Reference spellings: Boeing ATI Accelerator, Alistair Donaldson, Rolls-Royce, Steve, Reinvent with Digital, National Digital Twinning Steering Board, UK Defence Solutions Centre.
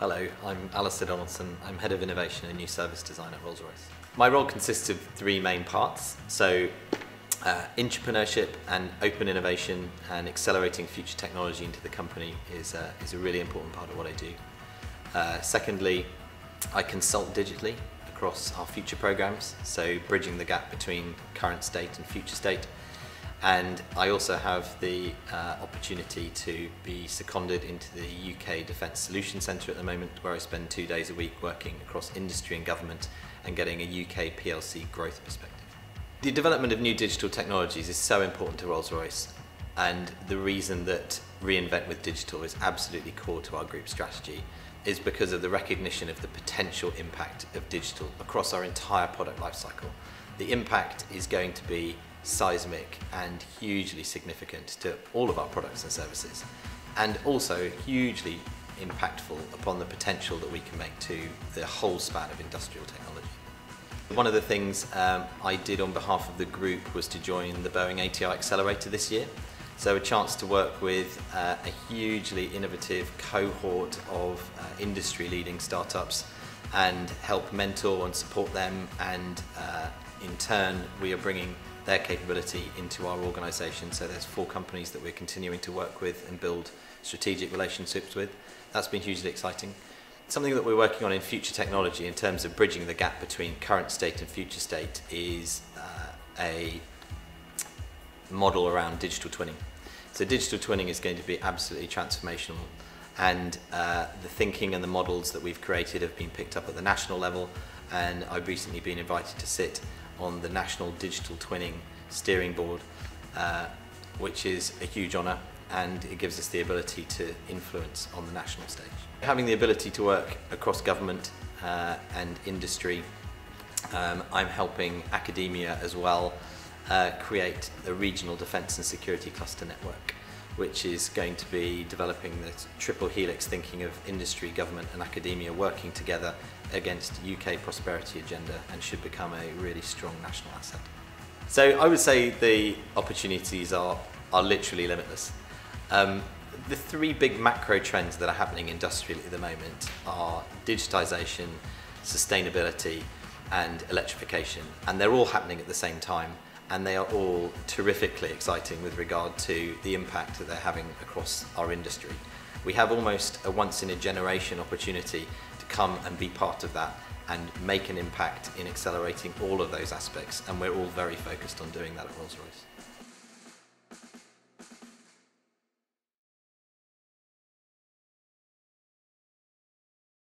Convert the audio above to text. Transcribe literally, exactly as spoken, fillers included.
Hello, I'm Alistair Donaldson. I'm Head of Innovation and New Service Design at Rolls-Royce. My role consists of three main parts, so uh, entrepreneurship and open innovation and accelerating future technology into the company is, uh, is a really important part of what I do. Uh, secondly, I consult digitally across our future programs, so bridging the gap between current state and future state. And I also have the uh, opportunity to be seconded into the U K Defence Solutions Centre at the moment, where I spend two days a week working across industry and government and getting a U K P L C growth perspective. The development of new digital technologies is so important to Rolls-Royce, and the reason that Reinvent with Digital is absolutely core to our group strategy is because of the recognition of the potential impact of digital across our entire product lifecycle. The impact is going to be seismic and hugely significant to all of our products and services, and also hugely impactful upon the potential that we can make to the whole span of industrial technology. One of the things um, I did on behalf of the group was to join the Boeing A T I Accelerator this year, so a chance to work with uh, a hugely innovative cohort of uh, industry-leading startups and help mentor and support them, and uh, in turn we are bringing their capability into our organisation. So there's four companies that we're continuing to work with and build strategic relationships with. That's been hugely exciting. Something that we're working on in future technology in terms of bridging the gap between current state and future state is uh, a model around digital twinning. So digital twinning is going to be absolutely transformational, and uh, the thinking and the models that we've created have been picked up at the national level, and I've recently been invited to sit on the National Digital Twinning Steering Board, uh, which is a huge honour, and it gives us the ability to influence on the national stage. Having the ability to work across government uh, and industry, um, I'm helping academia as well uh, create the regional defence and security cluster network, which is going to be developing the triple helix thinking of industry, government and academia working together against the U K prosperity agenda, and should become a really strong national asset. So I would say the opportunities are, are literally limitless. Um, the three big macro trends that are happening industrially at the moment are digitisation, sustainability and electrification, and they're all happening at the same time. And they are all terrifically exciting with regard to the impact that they're having across our industry. We have almost a once-in-a-generation opportunity to come and be part of that and make an impact in accelerating all of those aspects, and we're all very focused on doing that at Rolls-Royce.